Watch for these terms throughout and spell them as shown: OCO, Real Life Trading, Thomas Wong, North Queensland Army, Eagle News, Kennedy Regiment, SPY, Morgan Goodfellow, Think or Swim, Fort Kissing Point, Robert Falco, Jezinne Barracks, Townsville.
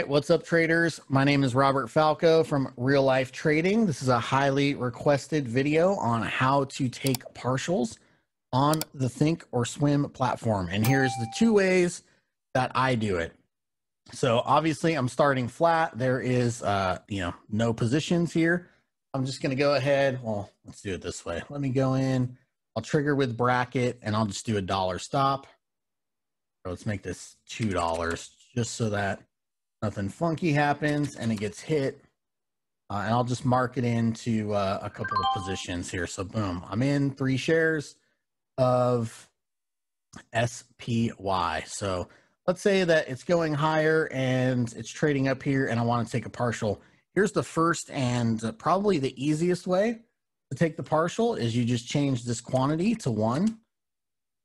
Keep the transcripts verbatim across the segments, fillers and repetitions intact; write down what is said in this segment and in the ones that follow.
right, what's up, traders? My name is Robert Falco from Real Life Trading. This is a highly requested video on how to take partials on the Think or Swim platform. And here's the two ways that I do it. So obviously I'm starting flat. There is, uh, you know, no positions here. I'm just gonna go ahead. Well, let's do it this way. Let me go in, I'll trigger with bracket and I'll just do a dollar stop. So let's make this two dollars just so that nothing funky happens and it gets hit. Uh, and I'll just mark it into uh, a couple of positions here. So boom, I'm in three shares of S P Y. So let's say that it's going higher and it's trading up here and I want to take a partial. Here's the first and probably the easiest way to take the partial is you just change this quantity to one.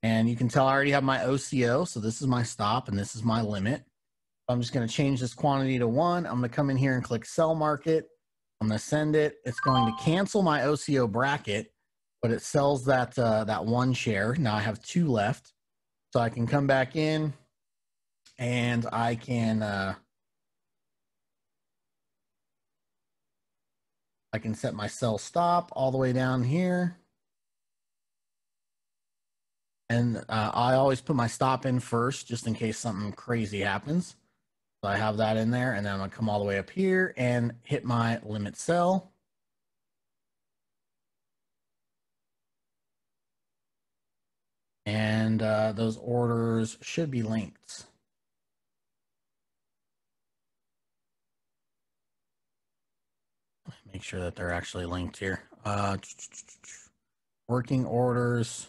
And you can tell I already have my O C O. So this is my stop and this is my limit. I'm just going to change this quantity to one. I'm going to come in here and click sell market. I'm going to send it. It's going to cancel my O C O bracket, but it sells that, uh, that one share. Now I have two left. So I can come back in and I can, uh, I can set my sell stop all the way down here. And uh, I always put my stop in first, just in case something crazy happens. So I have that in there, and then I'm gonna come all the way up here and hit my limit sell. And uh, those orders should be linked. Make sure that they're actually linked here. Uh, working orders.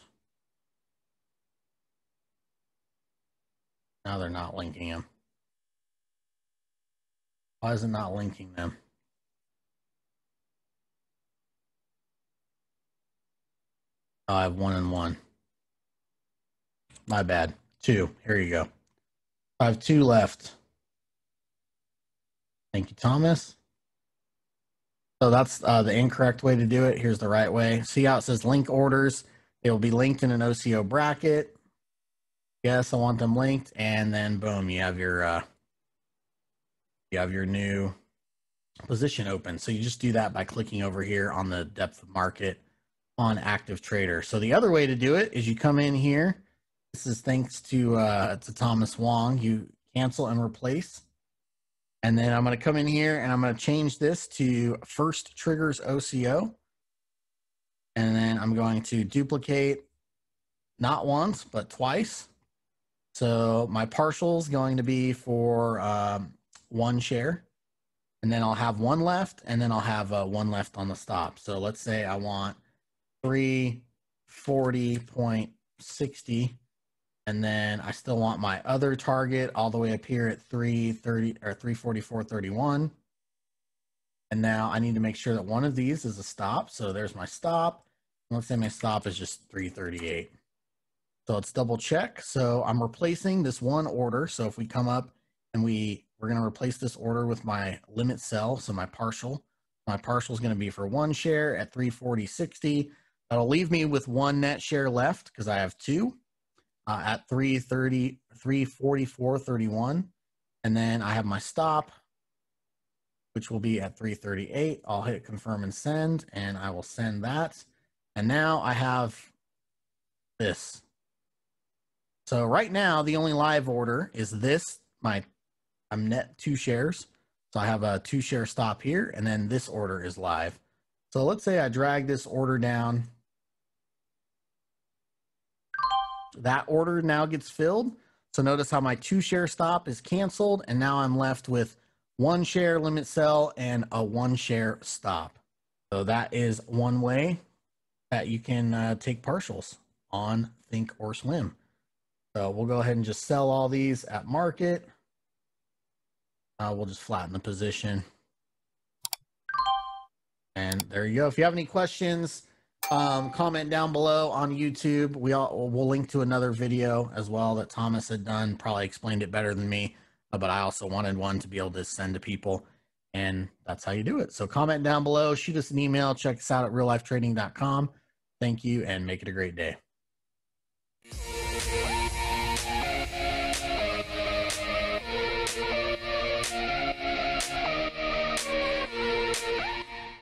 Now they're not linking them. Why is it not linking them? Oh, I have one and one. My bad. Two. Here you go. I have two left. Thank you, Thomas. So that's uh, the incorrect way to do it. Here's the right way. See how it says link orders. It will be linked in an O C O bracket. Yes, I want them linked, and then boom, you have your uh, you have your new position open. So you just do that by clicking over here on the depth of market on active trader. So the other way to do it is you come in here. This is thanks to uh, to Thomas Wong. You cancel and replace, and then I'm going to come in here and I'm going to change this to first triggers O C O, and then I'm going to duplicate not once but twice. So my partial is going to be for um, one share, and then I'll have one left, and then I'll have uh, one left on the stop. So let's say I want three forty point six zero, and then I still want my other target all the way up here at three thirty or three forty-four thirty-one. And now I need to make sure that one of these is a stop. So there's my stop. Let's say my stop is just three thirty-eight. So let's double check. So I'm replacing this one order. So if we come up and we, we're going to replace this order with my limit sell. So my partial, my partial is going to be for one share at three forty sixty. That'll leave me with one net share left because I have two uh, at three thirty, three forty-four thirty-one. And then I have my stop, which will be at three thirty-eight. I'll hit confirm and send, and I will send that. And now I have this. So right now, the only live order is this, my, I'm net two shares. So I have a two share stop here, and then this order is live. So let's say I drag this order down. That order now gets filled. So notice how my two share stop is canceled, and now I'm left with one share limit sell and a one share stop. So that is one way that you can uh, take partials on Think or Swim. So we'll go ahead and just sell all these at market. Uh, we'll just flatten the position. And there you go. If you have any questions, um, comment down below on YouTube. We all, we'll link to another video as well that Thomas had done, probably explained it better than me, but I also wanted one to be able to send to people, and that's how you do it. So comment down below, shoot us an email, check us out at real life trading dot com. Thank you and make it a great day.